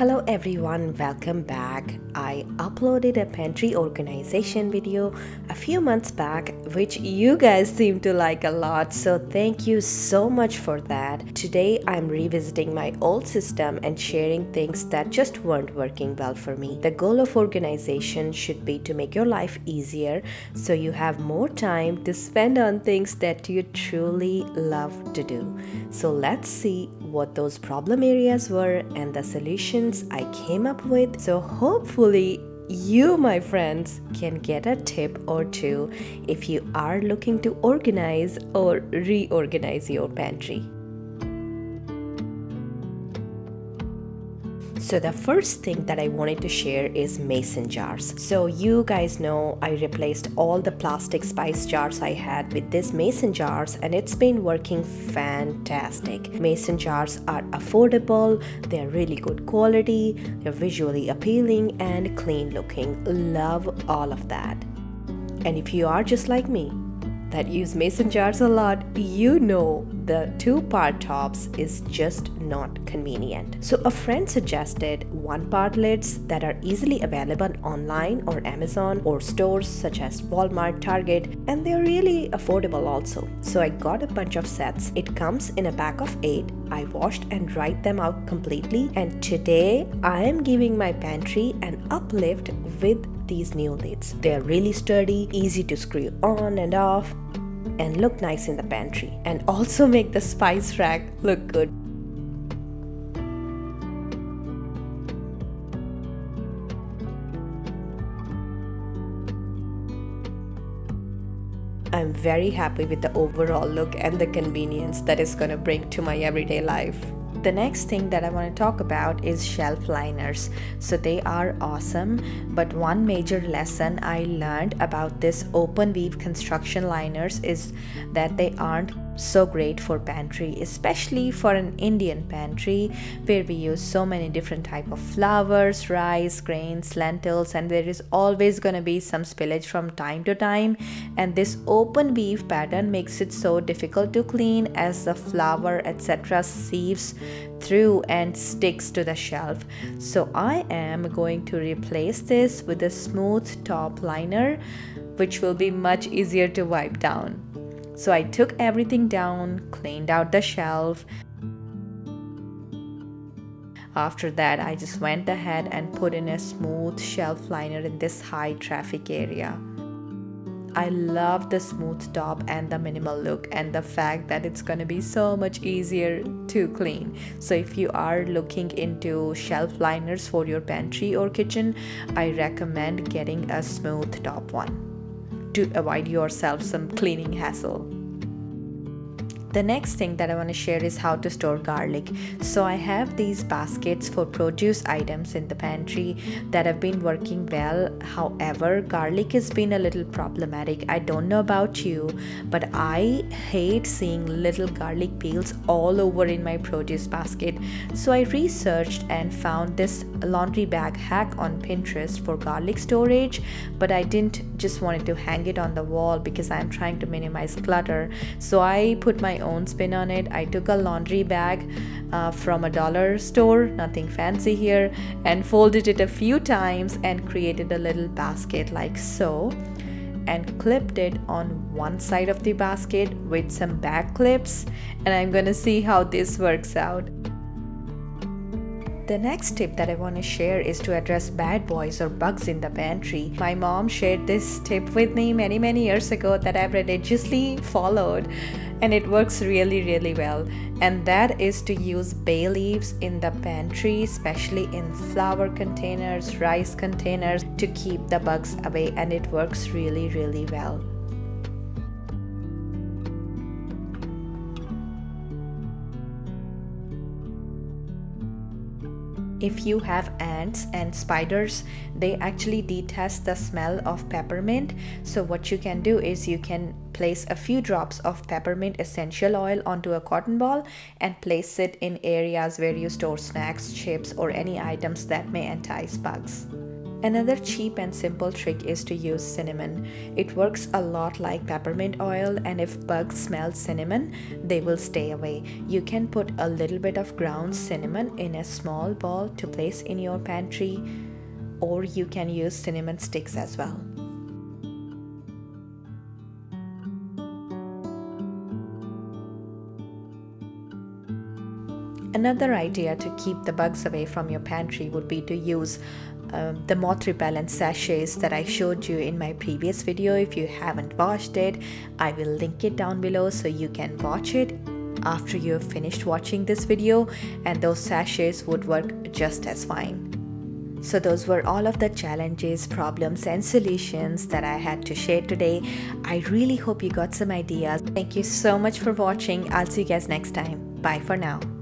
Hello everyone, welcome back. I uploaded a pantry organization video a few months back which you guys seem to like a lot, so thank you so much for that. Today I'm revisiting my old system and sharing things that just weren't working well for me. The goal of organization should be to make your life easier so you have more time to spend on things that you truly love to do. So let's see what those problem areas were and the solutions I came up with. So hopefully you, my friends, can get a tip or two if you are looking to organize or reorganize your pantry. So the first thing that I wanted to share is mason jars. So you guys know I replaced all the plastic spice jars I had with these mason jars, and it's been working fantastic. Mason jars are affordable, they're really good quality, they're visually appealing and clean looking. Love all of that. And if you are just like me, that use mason jars a lot, you know the two-part tops is just not convenient. So a friend suggested one-part lids that are easily available online or Amazon or stores such as Walmart, Target, and they're really affordable also. So I got a bunch of sets. It comes in a pack of 8. I washed and dried them out completely, and today I am giving my pantry an uplift with these new lids. They are really sturdy, easy to screw on and off, and look nice in the pantry, and also make the spice rack look good. I'm very happy with the overall look and the convenience that it's gonna bring to my everyday life. The next thing that I want to talk about is shelf liners. So they are awesome, but one major lesson I learned about this open weave construction liners is that they aren't so great for pantry, especially for an Indian pantry where we use so many different type of flours, rice, grains, lentils, and there is always going to be some spillage from time to time, and this open weave pattern makes it so difficult to clean as the flour etc. sieves through and sticks to the shelf. So I am going to replace this with a smooth top liner which will be much easier to wipe down. So I took everything down, cleaned out the shelf. After that, I just went ahead and put in a smooth shelf liner in this high traffic area. I love the smooth top and the minimal look and the fact that it's gonna be so much easier to clean. So if you are looking into shelf liners for your pantry or kitchen, I recommend getting a smooth top one to avoid yourself some cleaning hassle. The next thing that I want to share is how to store garlic. So I have these baskets for produce items in the pantry that have been working well. However, garlic has been a little problematic. I don't know about you, but I hate seeing little garlic peels all over in my produce basket. So I researched and found this laundry bag hack on Pinterest for garlic storage, but I didn't just wanted to hang it on the wall because I'm trying to minimize clutter. So I put my own spin on it. I took a laundry bag from a dollar store, nothing fancy here, and folded it a few times and created a little basket like so, and clipped it on one side of the basket with some back clips, and I'm gonna see how this works out. The next tip that I want to share is to address bad boys or bugs in the pantry. My mom shared this tip with me many years ago that I've religiously followed, and it works really well, and that is to use bay leaves in the pantry, especially in flour containers, rice containers, to keep the bugs away, and it works really well. If you have ants and spiders, they actually detest the smell of peppermint. So what you can do is you can place a few drops of peppermint essential oil onto a cotton ball and place it in areas where you store snacks, chips, or any items that may entice bugs. Another cheap and simple trick is to use cinnamon. It works a lot like peppermint oil, and if bugs smell cinnamon, they will stay away. You can put a little bit of ground cinnamon in a small ball to place in your pantry, or you can use cinnamon sticks as well. Another idea to keep the bugs away from your pantry would be to use the moth repellent sachets that I showed you in my previous video. If you haven't watched it, I will link it down below so you can watch it after you have finished watching this video, and those sachets would work just as fine. So those were all of the challenges, problems and solutions that I had to share today. I really hope you got some ideas. Thank you so much for watching. I'll see you guys next time. Bye for now.